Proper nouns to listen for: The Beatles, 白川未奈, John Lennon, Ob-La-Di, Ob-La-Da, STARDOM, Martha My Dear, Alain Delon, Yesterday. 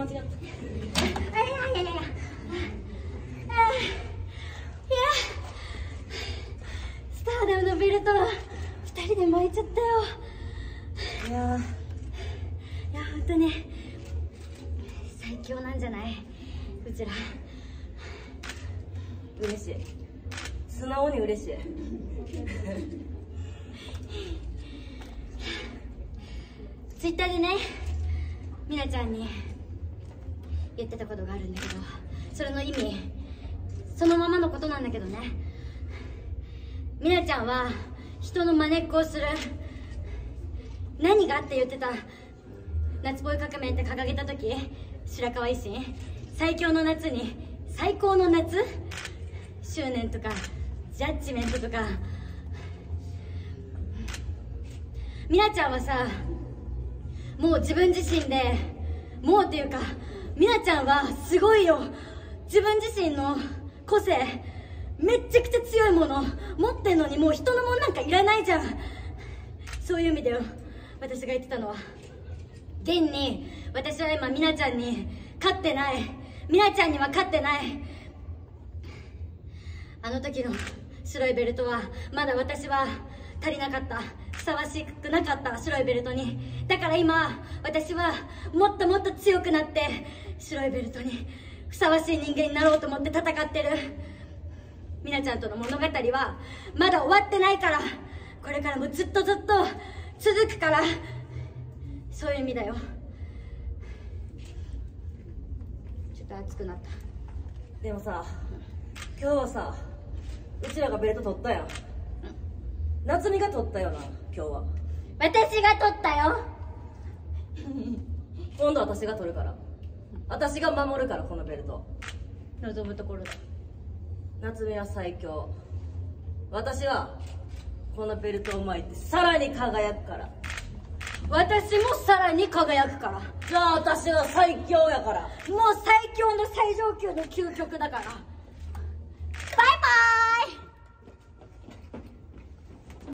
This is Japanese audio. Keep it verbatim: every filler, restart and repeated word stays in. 間違った。あいやいやいや。あいや。スターダムのベルト二人で巻いちゃったよ。いや。いや本当に最強なんじゃない？うちら。嬉しい。素直に嬉しい。ツイッターでね、みなちゃんに言ってたことがあるんだけど、それの意味そのままのことなんだけどね、みなちゃんは人のまねっこをする、何がって言ってた夏ボーイ革命って掲げた時、白河維新最強の夏に最高の夏、執念とかジャッジメントとか、みなちゃんはさ、もう自分自身でもうっていうか、みなちゃんはすごいよ。自分自身の個性めっちゃくちゃ強いもの持ってんのに、もう人のもんなんかいらないじゃん。そういう意味だよ、私が言ってたのは。現に私は今みなちゃんに勝ってない、みなちゃんには勝ってない。あの時の白いベルトはまだ私は足りなかった、ふさわしくなかった、白いベルトに。だから今私はもっともっと強くなって、白いベルトにふさわしい人間になろうと思って戦ってる。みなちゃんとの物語はまだ終わってないから、これからもずっとずっと続くから。そういう意味だよ。ちょっと熱くなった。でもさ、今日はさ、うちらがベルト取ったやん。夏美が取ったよな。今日は私が取ったよ。今度私が取るから、私が守るから、このベルト。望むところだ。夏美は最強、私はこのベルトを巻いてさらに輝くから。私もさらに輝くから。じゃあ私は最強やから、もう最強の最上級の究極だから。バイバーイ。